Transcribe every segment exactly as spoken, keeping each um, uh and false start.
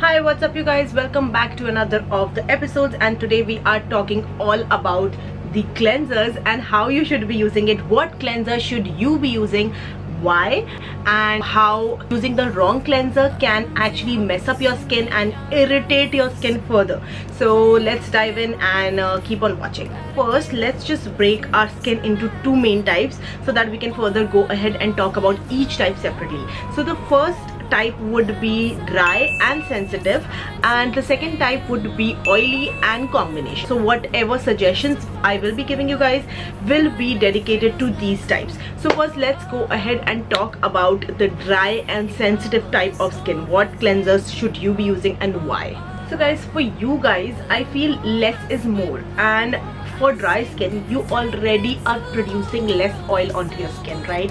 Hi, what's up you guys? Welcome back to another of the episodes, and today we are talking all about the cleansers and how you should be using it, what cleanser should you be using, why, and how using the wrong cleanser can actually mess up your skin and irritate your skin further. So let's dive in and uh, keep on watching. First, let's just break our skin into two main types so that we can further go ahead and talk about each type separately. So the first type would be dry and sensitive, and the second type would be oily and combination. So whatever suggestions I will be giving you guys will be dedicated to these types. So first, let's go ahead and talk about the dry and sensitive type of skin. What cleansers should you be using and why? So guys, for you guys, I feel less is more, and for dry skin you already are producing less oil onto your skin, right?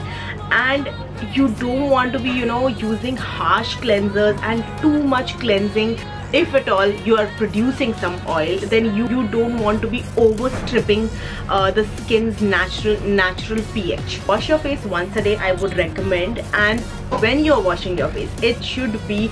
And you don't want to be, you know, using harsh cleansers and too much cleansing. If at all you are producing some oil, then you, you don't want to be overstripping uh, the skin's natural natural pH. Wash your face once a day, I would recommend, and when you're washing your face, it should be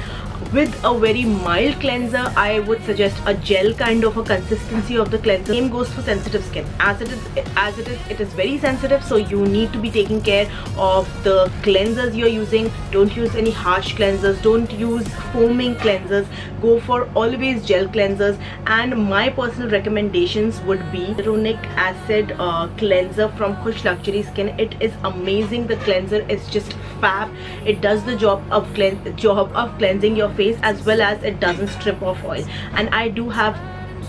with a very mild cleanser. I would suggest a gel kind of a consistency of the cleanser. Same goes for sensitive skin. As it is, as it is, it is very sensitive, so you need to be taking care of the cleansers you're using. Don't use any harsh cleansers. Don't use foaming cleansers. Go for always gel cleansers. And my personal recommendations would be Runic acid uh, cleanser from Kush Luxury Skin. It is amazing. The cleanser is just fab. It does the job of clean job of cleansing your face, as well as it doesn't strip off oil. And I do have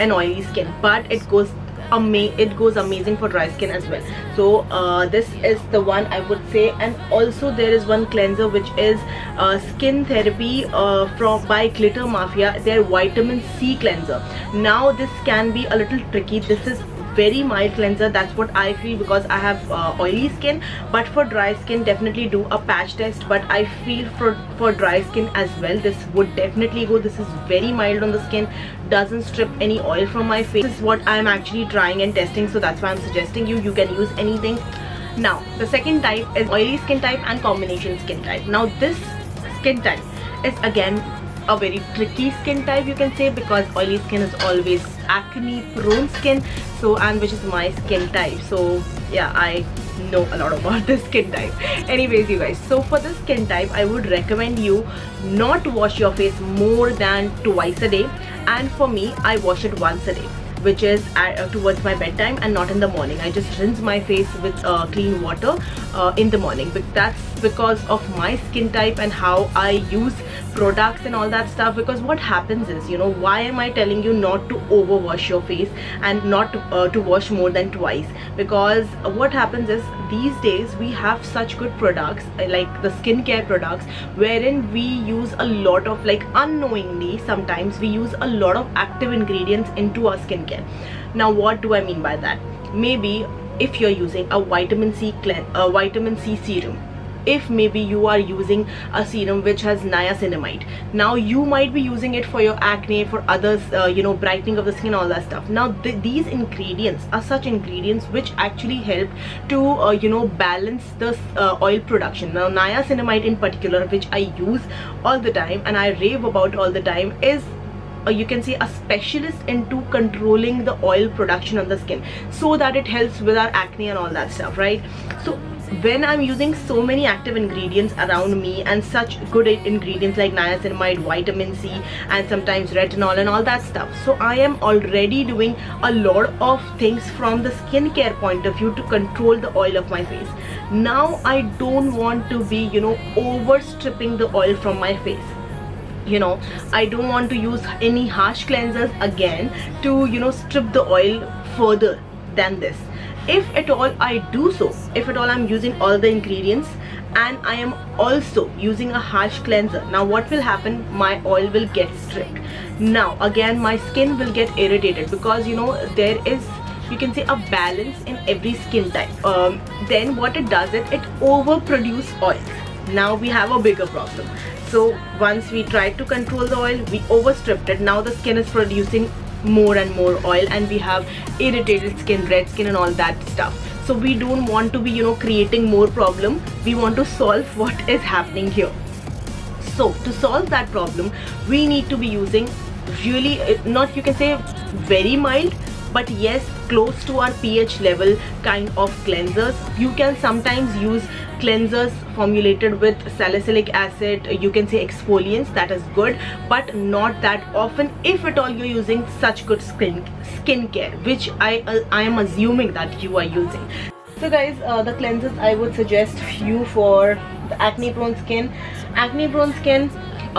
an oily skin, but it goes amazing it goes amazing for dry skin as well. So uh, this is the one I would say. And also there is one cleanser which is uh, Skin Therapy uh, from by Glitter Mafia, their vitamin C cleanser. Now this can be a little tricky. This is very mild cleanser, that's what I feel, because I have uh, oily skin. But for dry skin, definitely do a patch test, but I feel for for dry skin as well, this would definitely go. This is very mild on the skin, doesn't strip any oil from my face. This is what I'm actually trying and testing, so that's why I'm suggesting you you can use anything. Now the second type is oily skin type and combination skin type. Now this skin type is again a very tricky skin type, you can say, because oily skin is always acne prone skin, so and which is my skin type. So yeah, I know a lot about this skin type. Anyways you guys, so for this skin type I would recommend you not wash your face more than twice a day, and for me I wash it once a day, which is at, uh, towards my bedtime and not in the morning. I just rinse my face with uh, clean water uh, in the morning. But that's because of my skin type and how I use products and all that stuff. Because what happens is, you know, why am I telling you not to overwash your face and not uh, to wash more than twice? Because what happens is, these days we have such good products like the skincare products, wherein we use a lot of, like, unknowingly sometimes we use a lot of active ingredients into our skincare. Now what do I mean by that? Maybe if you're using a vitamin C clean, a vitamin C serum, if maybe you are using a serum which has niacinamide, now you might be using it for your acne, for others, uh, you know, brightening of the skin, all that stuff. Now th these ingredients are such ingredients which actually help to uh, you know, balance the uh, oil production. Now niacinamide in particular, which I use all the time and I rave about all the time, is Uh, you can see a specialist into controlling the oil production on the skin, so that it helps with our acne and all that stuff, right? So when I'm using so many active ingredients around me, and such good ingredients like niacinamide, vitamin C, and sometimes retinol and all that stuff, so I am already doing a lot of things from the skincare point of view to control the oil of my face. Now I don't want to be, you know, over stripping the oil from my face. You know, I don't want to use any harsh cleansers again to, you know, strip the oil further than this. If at all I do so, if at all I'm using all the ingredients and I am also using a harsh cleanser, now what will happen? My oil will get stripped. Now again my skin will get irritated, because, you know, there is, you can say, a balance in every skin type. Um, then what it does is it overproduces oil. Now we have a bigger problem. So once we tried to control the oil, we overstripped it. Now the skin is producing more and more oil, and we have irritated skin, red skin and all that stuff. So we don't want to be, you know, creating more problem. We want to solve what is happening here. So to solve that problem, we need to be using really, not you can say very mild, but yes, close to our pH level kind of cleansers. You can sometimes use cleansers formulated with salicylic acid, you can say exfoliants, that is good, but not that often. If at all you're using such good skin skincare, which I uh, I am assuming that you are using. So guys, uh, the cleansers I would suggest you for the acne prone skin. Acne prone skin,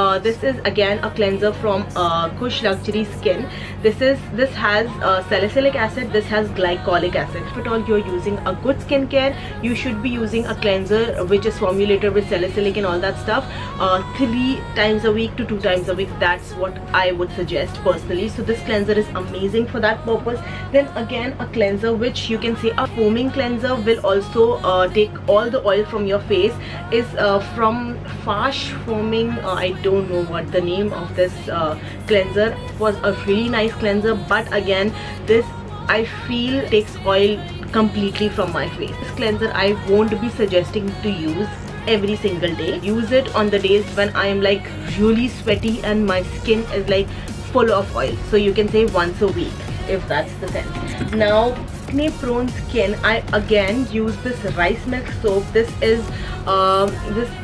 Uh, this is again a cleanser from uh, Kush Luxury Skin. This is this has uh, salicylic acid, this has glycolic acid. If at all you're using a good skincare, you should be using a cleanser which is formulated with salicylic and all that stuff uh, three times a week to two times a week. That's what I would suggest personally. So this cleanser is amazing for that purpose. Then again, a cleanser which you can say a foaming cleanser will also uh, take all the oil from your face is uh, from Fash Foaming. Uh, I don't know what the name of this uh, cleanser was. A really nice cleanser, but again, this I feel takes oil completely from my face. This cleanser I won't be suggesting to use every single day. Use it on the days when I am like really sweaty and my skin is like full of oil. So you can say once a week, if that's the sense. Now, acne prone skin, I again use this rice milk soap. This is um, this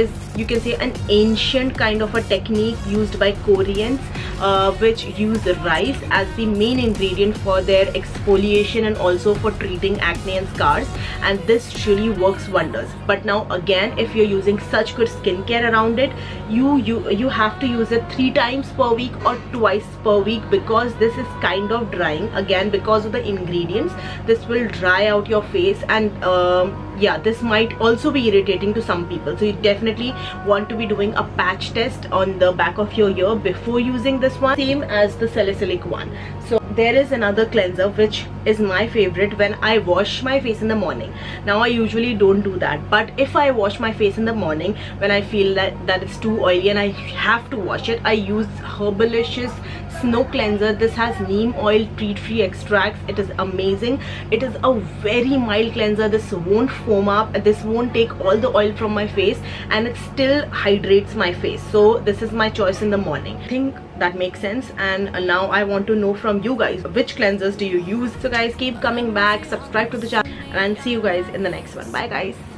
is you can say an ancient kind of a technique used by Koreans, uh, which use rice as the main ingredient for their exfoliation and also for treating acne and scars, and this really works wonders. But now again, if you're using such good skincare around it, you you you have to use it three times per week or twice per week, because this is kind of drying again because of the ingredients. This will dry out your face, and um, yeah, this might also be irritating to some people, so you definitely want to be doing a patch test on the back of your ear before using this one, same as the salicylic one. So there is another cleanser which is my favorite when I wash my face in the morning. Now I usually don't do that, but if I wash my face in the morning when I feel that that it's too oily and I have to wash it, I use Herbalicious Snow cleanser. This has neem oil, treat-free extracts. It is amazing. It is a very mild cleanser. This won't foam up, this won't take all the oil from my face, and it still hydrates my face. So this is my choice in the morning. I think that makes sense. And now I want to know from you guys, which cleansers do you use? So guys, keep coming back, subscribe to the channel, and I'll see you guys in the next one. Bye guys.